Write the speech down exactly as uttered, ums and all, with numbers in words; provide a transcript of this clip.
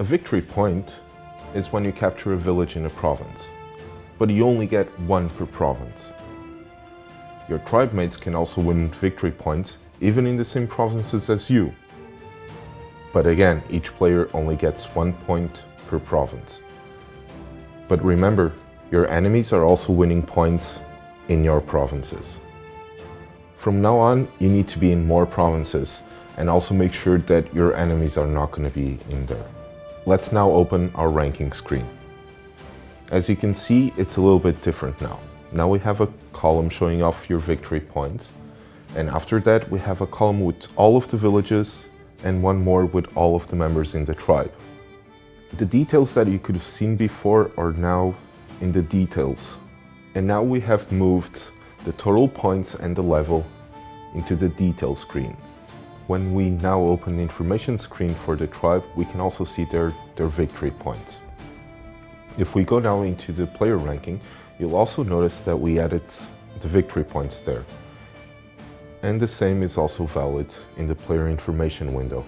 A victory point is when you capture a village in a province, but you only get one per province. Your tribe mates can also win victory points even in the same provinces as you. But again, each player only gets one point per province. But remember, your enemies are also winning points in your provinces. From now on, you need to be in more provinces, and also make sure that your enemies are not going to be in there. Let's now open our ranking screen. As you can see, it's a little bit different now. Now we have a column showing off your victory points, and after that we have a column with all of the villages and one more with all of the members in the tribe. The details that you could have seen before are now in the details. And now we have moved the total points and the level into the detail screen. When we now open the information screen for the tribe, we can also see their, their victory points. If we go now into the player ranking, you'll also notice that we added the victory points there. And the same is also valid in the player information window.